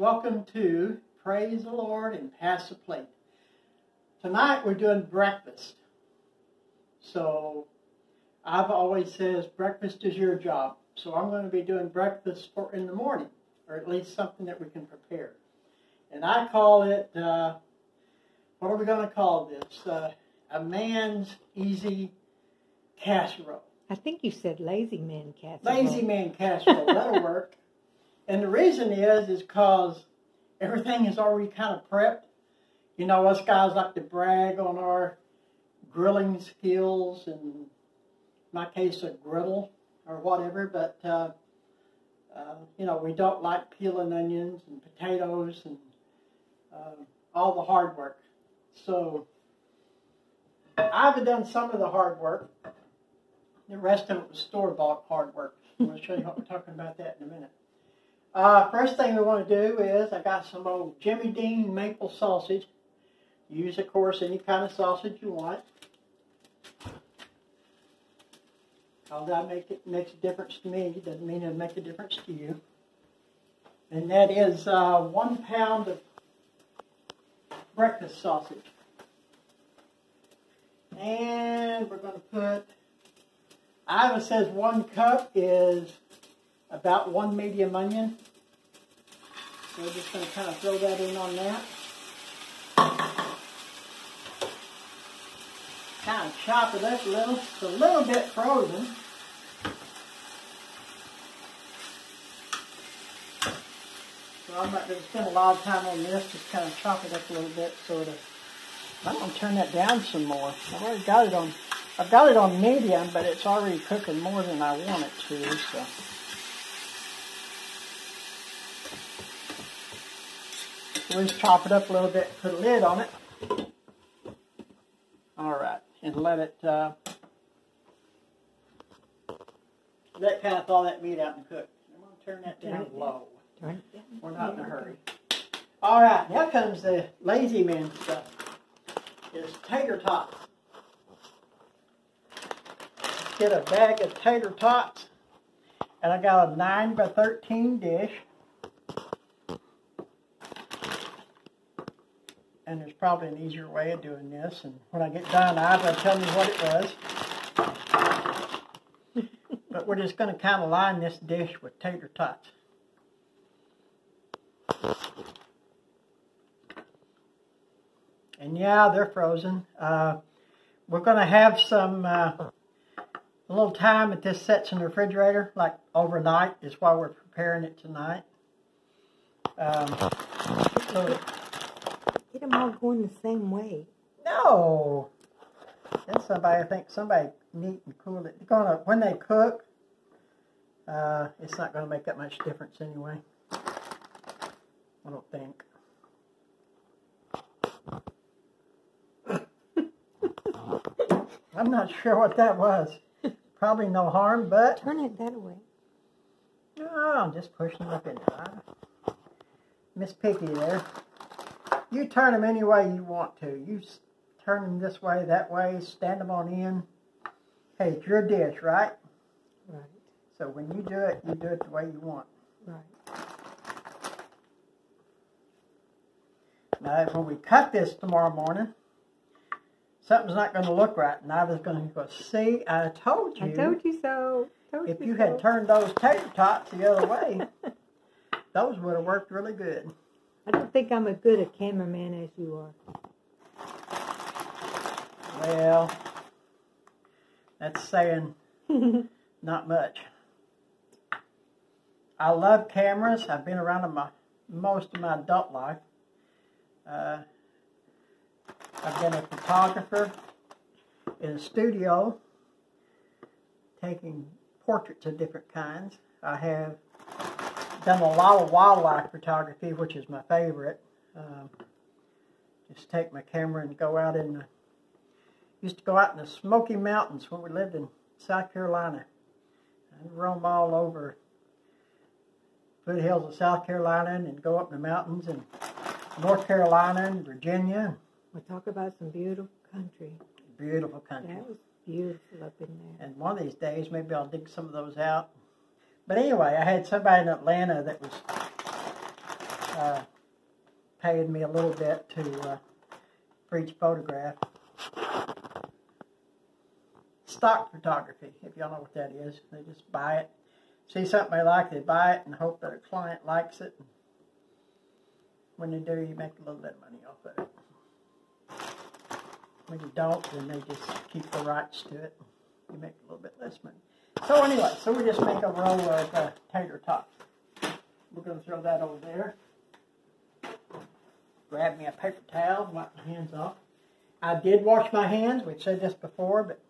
Welcome to Praise the Lord and Pass the Plate. Tonight we're doing breakfast. So I've always said breakfast is your job. So I'm going to be doing breakfast for in the morning, or at least something that we can prepare. And I call it, what are we going to call this? A man's easy casserole. I think you said lazy man casserole. Lazy man casserole, that'll work. And the reason is because everything is already kind of prepped. You know, us guys like to brag on our grilling skills, and in my case, a griddle or whatever. But, you know, we don't like peeling onions and potatoes and all the hard work. So I've done some of the hard work. The rest of it was store-bought hard work. I'm going to show you what we're talking about that in a minute. First thing we want to do is, I got some old Jimmy Dean maple sausage. Use, of course, any kind of sausage you want. All that makes a difference to me. Doesn't mean it'll make a difference to you. And that is 1 pound of breakfast sausage. And we're going to put, Iowa says 1 cup is about 1 medium onion. So we're just going to kind of throw that in on that. Kind of chop it up a little. It's a little bit frozen. So I'm not going to spend a lot of time on this. Just kind of chop it up a little bit, sort of. I'm going to turn that down some more. I've already got it on. I've got it on medium, but it's already cooking more than I want it to. So. We'll just chop it up a little bit, put a lid on it. All right, and let kind of thaw that meat out and cook. I'm going to turn that down low. We're not in a hurry. All right, here comes the lazy man stuff. It's tater tots. Get a bag of tater tots, and I got a 9 by 13 dish. And there's probably an easier way of doing this. And when I get done, I'll tell you what it was. But we're just going to kind of line this dish with tater tots. And yeah, they're frozen. We're going to have some a little time that this sets in the refrigerator, like overnight, is why we're preparing it tonight. Get them all going the same way. No, that's somebody. I think somebody neat and cool. It's gonna when they cook. It's not gonna make that much difference anyway. I don't think. I'm not sure what that was. Probably no harm, but turn it that way. No, I'm just pushing it up in there. Miss Piggy there. You turn them any way you want to. You turn them this way, that way, stand them on end. Hey, it's your dish, right? Right. So when you do it the way you want. Right. Now, when we cut this tomorrow morning, something's not going to look right. And I was going to go, see, I told you. I told you so. If you had turned those tater tots the other way, those would have worked really good. I don't think I'm as good a cameraman as you are. Well, that's saying not much. I love cameras. I've been around them most of my adult life. I've been a photographer in a studio taking portraits of different kinds. I have done a lot of wildlife photography, which is my favorite. Just take my camera and go out in the, used to go out in the Smoky Mountains when we lived in South Carolina. I'd roam all over foothills of South Carolina and go up in the mountains and North Carolina and Virginia. We'll talk about some beautiful country. Beautiful country. That was beautiful up in there. And one of these days, maybe I'll dig some of those out. But anyway, I had somebody in Atlanta that was paid me a little bit for each photograph. Stock photography, if y'all know what that is. They just buy it. See something they like, they buy it and hope that a client likes it. When you do, you make a little bit of money off of it. When you don't, then they just keep the rights to it. You make a little bit less money. So anyway, so we just make a roll of tater tots. We're going to throw that over there. Grab me a paper towel, wipe my hands off. I did wash my hands. We've said this before, but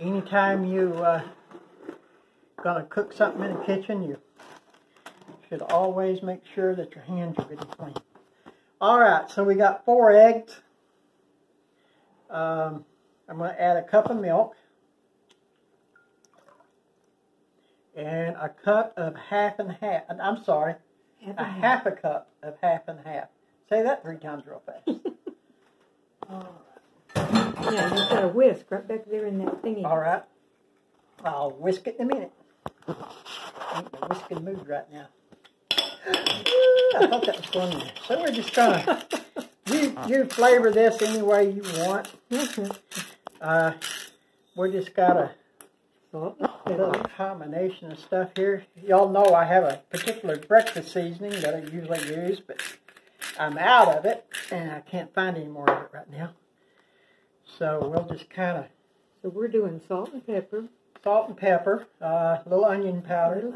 anytime you going to cook something in the kitchen, you should always make sure that your hands are good and clean. All right, so we got 4 eggs. I'm going to add a cup of milk and a cup of half and half. I'm sorry, half a cup of half and half. Say that 3 times real fast. All right. Yeah, you've got a whisk right back there in that thingy. All right. I'll whisk it in a minute. I ain't in a whisking mood right now. I thought that was going there. So we're just trying to... You flavor this any way you want. We just got a little combination of stuff here. Y'all know I have a particular breakfast seasoning that I usually use, but I'm out of it, and I can't find any more of it right now. So we'll just kind of... So we're doing salt and pepper. Salt and pepper, a little onion powder.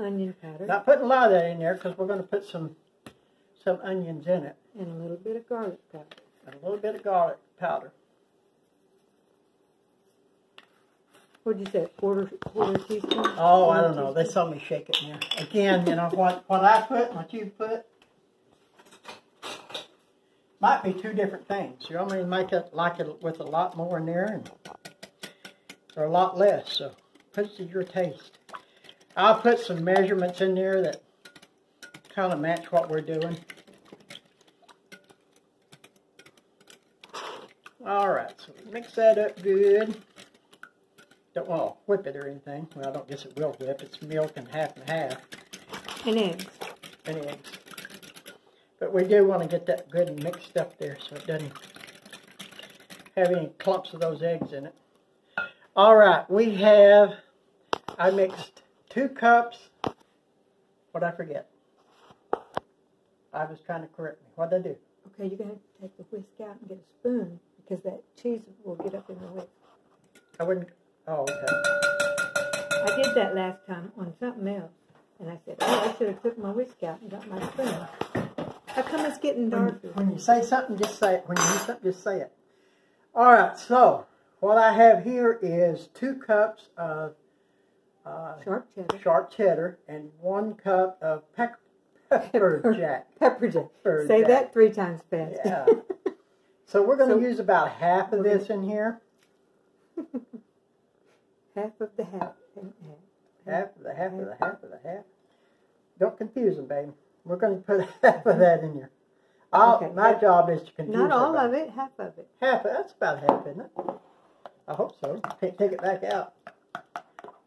Not putting a lot of that in there because we're going to put some onions in it. And a little bit of garlic powder. What did you say? Quarter teaspoon? Oh, I don't know. They saw me shake it now. Again, you know, what I put, what you put, might be 2 different things. You want me to make it like it with a lot more in there and, or a lot less. So put it to your taste. I'll put some measurements in there that kind of match what we're doing. Alright, so mix that up good. Don't want to whip it or anything. Well, I don't guess it will whip. It's milk and half and half. And eggs. But we do want to get that good and mixed up there so it doesn't have any clumps of those eggs in it. Alright, we have, I mixed 2 cups. What'd I forget? I was trying to correct me. What'd I do? Okay, you're going to have to take the whisk out and get a spoon because that cheese will get up in the whisk. I wouldn't, oh, okay. I did that last time on something else, and I said, oh, I should have took my whisk out and got my spoon. How come it's getting darker? When you say something, just say it. When you do something, just say it. All right, so what I have here is 2 cups of sharp cheddar and 1 cup of pepper jack. Say that 3 times fast. Yeah. So we're going to use about half of this in here. Half of the half. Don't confuse them, baby. We're going to put half of that in here. Okay. My job is to confuse them. Not all of it, half of it. Half of that's about half, isn't it? I hope so. Take it back out.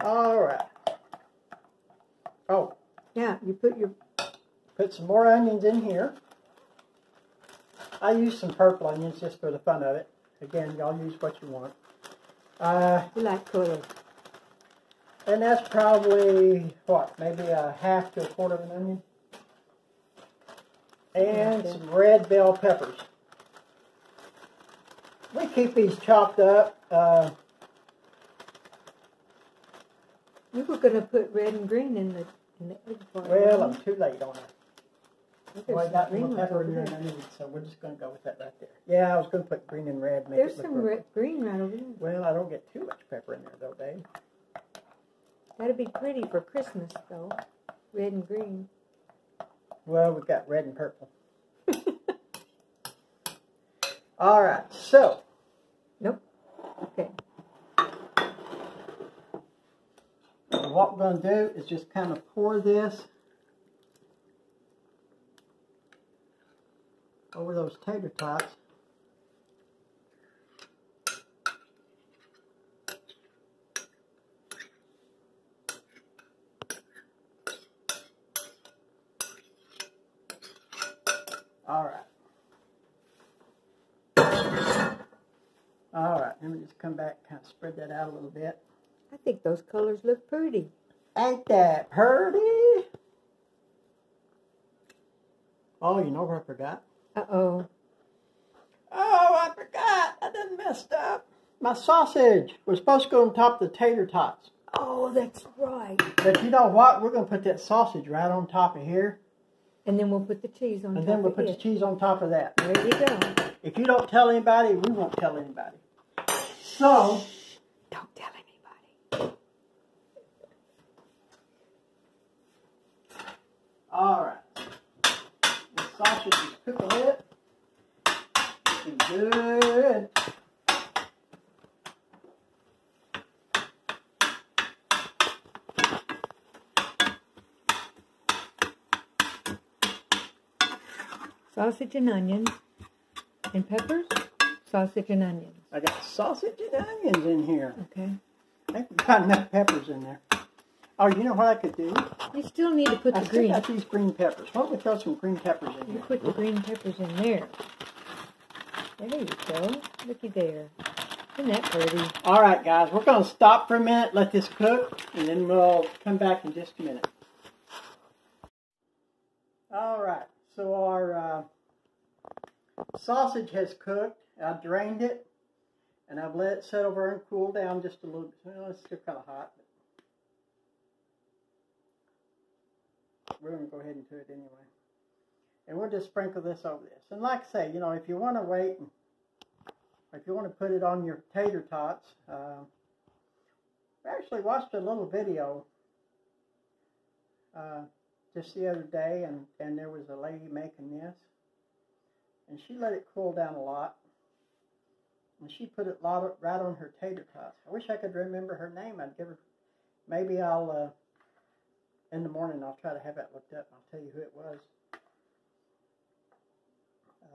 All right. Oh. Yeah, you put your... Put some more onions in here. I use some purple onions just for the fun of it. Again, y'all use what you want. You like color. And that's probably, what, maybe a half to a quarter of an onion? And some red bell peppers. We keep these chopped up. You were going to put red and green in the egg part. Well, I'm too late on it. Well, I got green pepper in there, so we're just going to go with that right there. Yeah, I was going to put green and red. There's some green right over there. Well, I don't get too much pepper in there, though, Dave. That'd be pretty for Christmas, though. Red and green. Well, we've got red and purple. All right, so. Nope. Okay. And what we're going to do is just kind of pour this over those tater tots. All right. All right, let me just come back, kind of spread that out a little bit. I think those colors look pretty. Ain't that pretty? Oh, you know what I forgot? Uh-oh. Oh, I forgot. I done messed up. My sausage was supposed to go on top of the tater tots. Oh, that's right. But you know what? We're going to put that sausage right on top of here. And then we'll put the cheese on top of it. And then we'll put the cheese on top of that. There you go. If you don't tell anybody, we won't tell anybody. So. Shh, don't tell anybody. All right. Sausage is cooking it. Looking good. Sausage and onions. And peppers. Sausage and onions. I got sausage and onions in here. Okay. I haven't got enough peppers in there. Oh, you know what I could do? You still need to put the green. I still got these green peppers. Why don't we throw some green peppers in here? You put the green peppers in there. There you go. Looky there. Isn't that pretty? All right, guys. We're going to stop for a minute, let this cook, and then we'll come back in just a minute. All right. So our sausage has cooked. I drained it, and I've let it sit over and cool down just a little bit. Well, it's still kind of hot. We're going to go ahead and do it anyway. And we'll just sprinkle this over this. And like I say, you know, if you want to wait, if you want to put it on your tater tots, I actually watched a little video just the other day, and there was a lady making this. And she let it cool down a lot. And she put it right on her tater tots. I wish I could remember her name. I'd give her, maybe I'll... in the morning, I'll try to have that looked up. And I'll tell you who it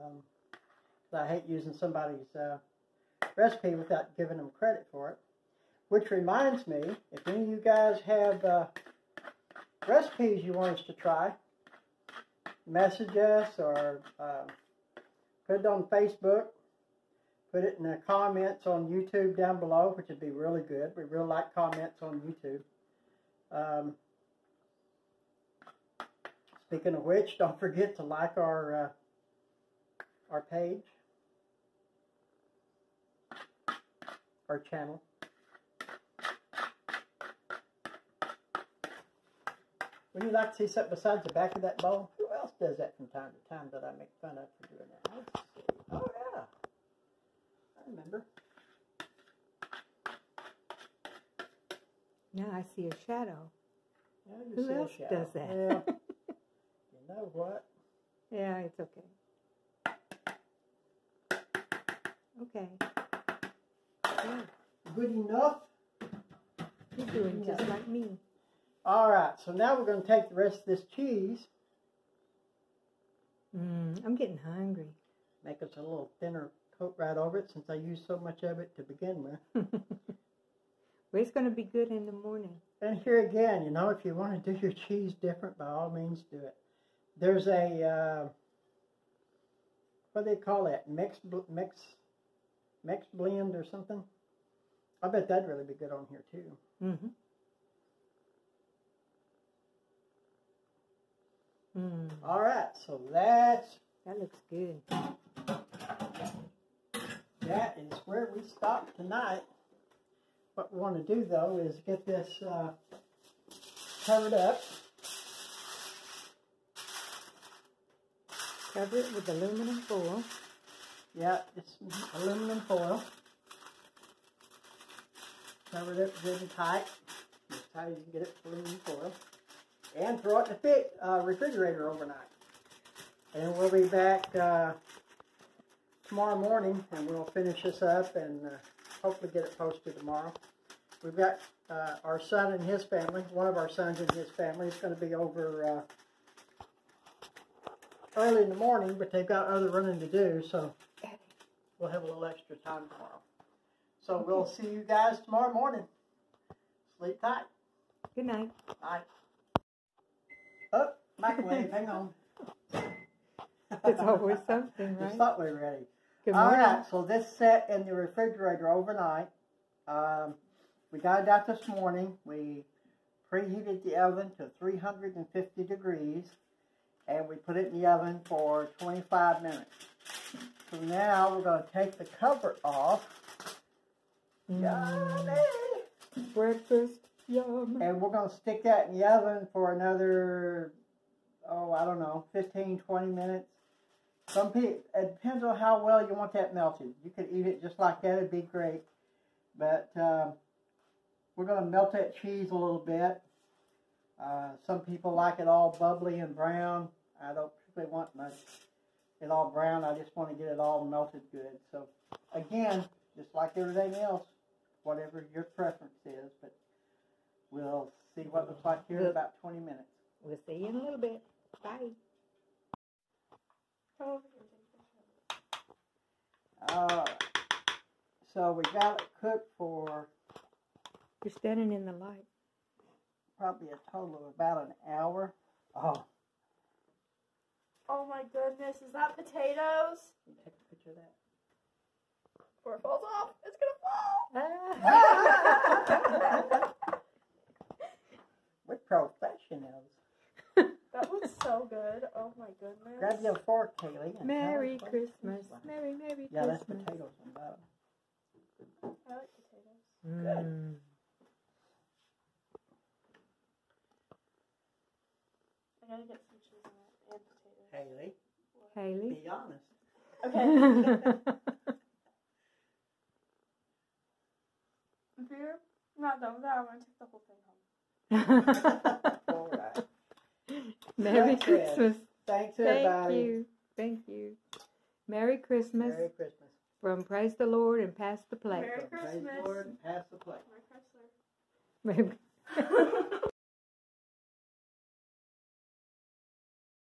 was. I hate using somebody's recipe without giving them credit for it. Which reminds me, if any of you guys have recipes you want us to try, message us or put it on Facebook. Put it in the comments on YouTube down below, which would be really good. We really like comments on YouTube. Speaking of which, don't forget to like our page, our channel. Wouldn't you like to see something besides the back of that bowl? Who else does that from time to time that I make fun of for doing that? Oh yeah, I remember. Now I see a shadow. Who else does that? Yeah. Know what? Yeah, it's okay. Okay. Yeah. Good enough? You're doing just like me. All right, so now we're going to take the rest of this cheese. I'm getting hungry. Make us a little thinner coat right over it since I used so much of it to begin with. Well, it's going to be good in the morning. And here again, you know, if you want to do your cheese different, by all means do it. There's a, what do they call that, mixed blend or something? I bet that'd really be good on here too. All right, so that looks good. That is where we stop tonight. What we want to do though is get this covered up. Cover it with aluminum foil. Yeah, it's aluminum foil. Cover it up good and tight. That's how you can get it with aluminum foil. And throw it in the refrigerator overnight. And we'll be back tomorrow morning, and we'll finish this up and hopefully get it posted tomorrow. We've got our son and his family. One of our sons and his family is going to be over... early in the morning, but they've got other running to do, so we'll have a little extra time tomorrow. So we'll see you guys tomorrow morning. Sleep tight. Good night. Bye. Oh, microwave, hang on. It's always something, right? It's always ready. All right, so this sat in the refrigerator overnight. We got it out this morning. We preheated the oven to 350 degrees, and we put it in the oven for 25 minutes. So now we're going to take the cover off. Yummy! Breakfast, yum! And we're going to stick that in the oven for another, oh, I don't know, 15, 20 minutes. Some people, it depends on how well you want that melted. You could eat it just like that, it'd be great. But we're going to melt that cheese a little bit. Some people like it all bubbly and brown. I don't particularly want much it all brown. I just want to get it all melted good. So, again, just like everything else, whatever your preference is. But we'll see what it looks like here in about 20 minutes. We'll see you in a little bit. Bye. All right. So we got it cooked for... You're standing in the light. Probably a total of about an hour. Oh. Oh my goodness, is that potatoes? Can you take a picture of that? Before it falls off, it's gonna fall! We're professionals. That looks so good. Oh my goodness. Grab your fork, Kaylee. Merry Christmas. Merry, Merry Christmas. Yeah, that's potatoes on that. I like potatoes. Good. I gotta get some cheese on that and potatoes. Haley. What? Haley. Be honest. Okay. If you're not done with that, I'm gonna take the whole thing home. All right. Merry Christmas. Thanks, everybody. Thank you. Thank you. Merry Christmas. Merry Christmas. From Praise the Lord and Pass the Plate. Merry Christmas. Praise the Lord and Pass the Plate. Merry Christmas.